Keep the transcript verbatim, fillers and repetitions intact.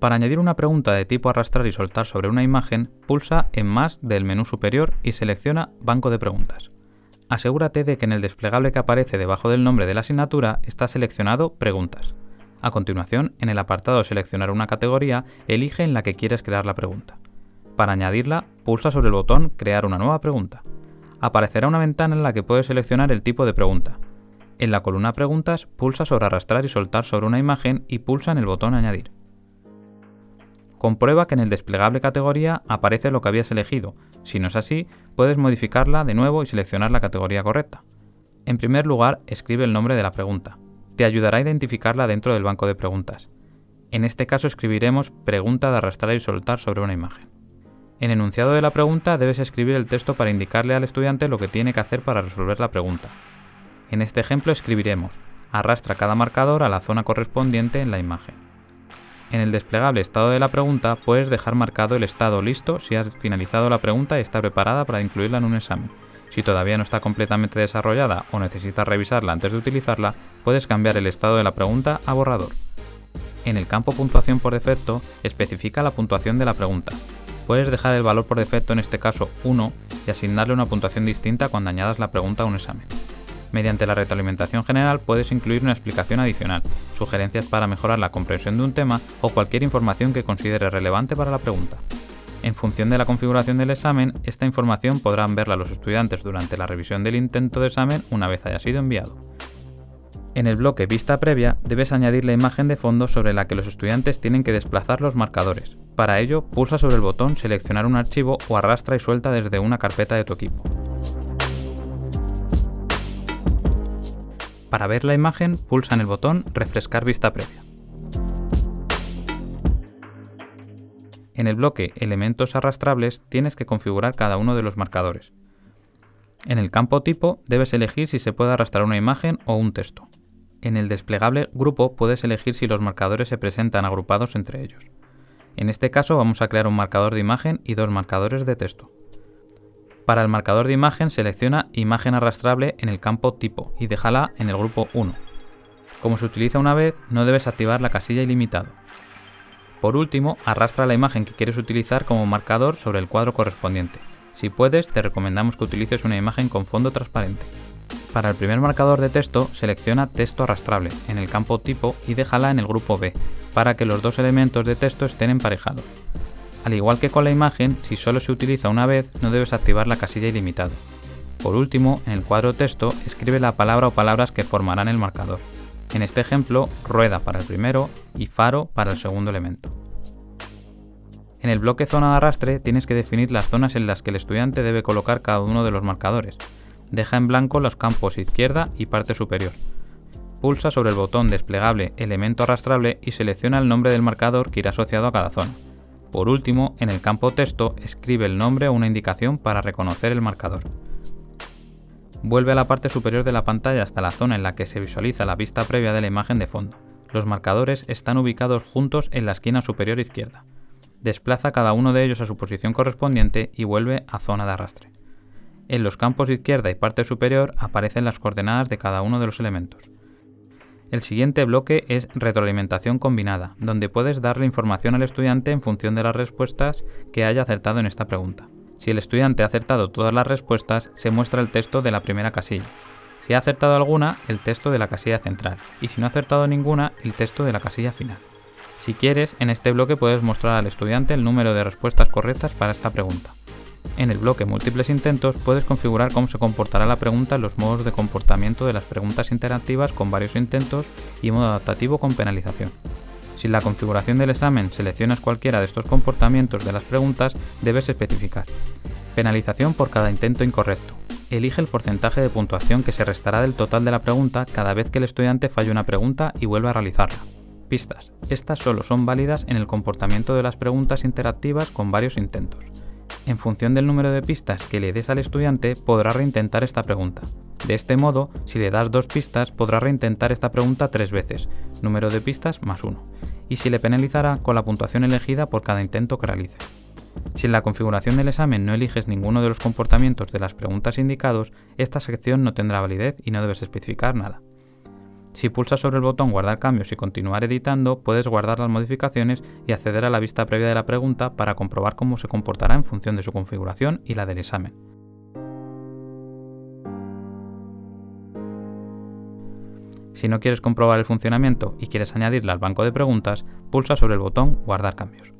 Para añadir una pregunta de tipo arrastrar y soltar sobre una imagen, pulsa en más del menú superior y selecciona Banco de preguntas. Asegúrate de que en el desplegable que aparece debajo del nombre de la asignatura está seleccionado Preguntas. A continuación, en el apartado Seleccionar una categoría, elige en la que quieres crear la pregunta. Para añadirla, pulsa sobre el botón Crear una nueva pregunta. Aparecerá una ventana en la que puedes seleccionar el tipo de pregunta. En la columna Preguntas, pulsa sobre Arrastrar y soltar sobre una imagen y pulsa en el botón Añadir. Comprueba que en el desplegable categoría aparece lo que habías elegido. Si no es así, puedes modificarla de nuevo y seleccionar la categoría correcta. En primer lugar, escribe el nombre de la pregunta. Te ayudará a identificarla dentro del banco de preguntas. En este caso escribiremos Pregunta de arrastrar y soltar sobre una imagen. En el enunciado de la pregunta debes escribir el texto para indicarle al estudiante lo que tiene que hacer para resolver la pregunta. En este ejemplo escribiremos Arrastra cada marcador a la zona correspondiente en la imagen. En el desplegable Estado de la pregunta puedes dejar marcado el estado listo si has finalizado la pregunta y está preparada para incluirla en un examen. Si todavía no está completamente desarrollada o necesitas revisarla antes de utilizarla, puedes cambiar el estado de la pregunta a borrador. En el campo Puntuación por defecto, especifica la puntuación de la pregunta. Puedes dejar el valor por defecto, en este caso uno, y asignarle una puntuación distinta cuando añadas la pregunta a un examen. Mediante la retroalimentación general puedes incluir una explicación adicional, sugerencias para mejorar la comprensión de un tema o cualquier información que consideres relevante para la pregunta. En función de la configuración del examen, esta información podrán verla los estudiantes durante la revisión del intento de examen una vez haya sido enviado. En el bloque Vista previa debes añadir la imagen de fondo sobre la que los estudiantes tienen que desplazar los marcadores. Para ello, pulsa sobre el botón Seleccionar un archivo o arrastra y suelta desde una carpeta de tu equipo. Para ver la imagen, pulsa en el botón Refrescar vista previa. En el bloque Elementos arrastrables tienes que configurar cada uno de los marcadores. En el campo Tipo debes elegir si se puede arrastrar una imagen o un texto. En el desplegable Grupo puedes elegir si los marcadores se presentan agrupados entre ellos. En este caso vamos a crear un marcador de imagen y dos marcadores de texto. Para el marcador de imagen selecciona Imagen arrastrable en el campo Tipo y déjala en el grupo uno. Como se utiliza una vez, no debes activar la casilla Ilimitado. Por último, arrastra la imagen que quieres utilizar como marcador sobre el cuadro correspondiente. Si puedes, te recomendamos que utilices una imagen con fondo transparente. Para el primer marcador de texto, selecciona Texto arrastrable en el campo Tipo y déjala en el grupo B, para que los dos elementos de texto estén emparejados. Al igual que con la imagen, si solo se utiliza una vez, no debes activar la casilla Ilimitado. Por último, en el cuadro texto, escribe la palabra o palabras que formarán el marcador. En este ejemplo, rueda para el primero y faro para el segundo elemento. En el bloque Zona de arrastre tienes que definir las zonas en las que el estudiante debe colocar cada uno de los marcadores. Deja en blanco los campos izquierda y parte superior. Pulsa sobre el botón desplegable Elemento arrastrable y selecciona el nombre del marcador que irá asociado a cada zona. Por último, en el campo texto, escribe el nombre o una indicación para reconocer el marcador. Vuelve a la parte superior de la pantalla hasta la zona en la que se visualiza la vista previa de la imagen de fondo. Los marcadores están ubicados juntos en la esquina superior izquierda. Desplaza cada uno de ellos a su posición correspondiente y vuelve a Zona de arrastre. En los campos izquierda y parte superior aparecen las coordenadas de cada uno de los elementos. El siguiente bloque es retroalimentación combinada, donde puedes darle información al estudiante en función de las respuestas que haya acertado en esta pregunta. Si el estudiante ha acertado todas las respuestas, se muestra el texto de la primera casilla. Si ha acertado alguna, el texto de la casilla central, y si no ha acertado ninguna, el texto de la casilla final. Si quieres, en este bloque puedes mostrar al estudiante el número de respuestas correctas para esta pregunta. En el bloque Múltiples intentos puedes configurar cómo se comportará la pregunta en los modos de comportamiento de las preguntas interactivas con varios intentos y modo adaptativo con penalización. Si en la configuración del examen seleccionas cualquiera de estos comportamientos de las preguntas, debes especificar penalización por cada intento incorrecto. Elige el porcentaje de puntuación que se restará del total de la pregunta cada vez que el estudiante falle una pregunta y vuelva a realizarla. Pistas. Estas solo son válidas en el comportamiento de las preguntas interactivas con varios intentos. En función del número de pistas que le des al estudiante, podrá reintentar esta pregunta. De este modo, si le das dos pistas, podrá reintentar esta pregunta tres veces, número de pistas más uno, y si le penalizará con la puntuación elegida por cada intento que realice. Si en la configuración del examen no eliges ninguno de los comportamientos de las preguntas indicados, esta sección no tendrá validez y no debes especificar nada. Si pulsas sobre el botón Guardar cambios y continuar editando, puedes guardar las modificaciones y acceder a la vista previa de la pregunta para comprobar cómo se comportará en función de su configuración y la del examen. Si no quieres comprobar el funcionamiento y quieres añadirla al banco de preguntas, pulsa sobre el botón Guardar cambios.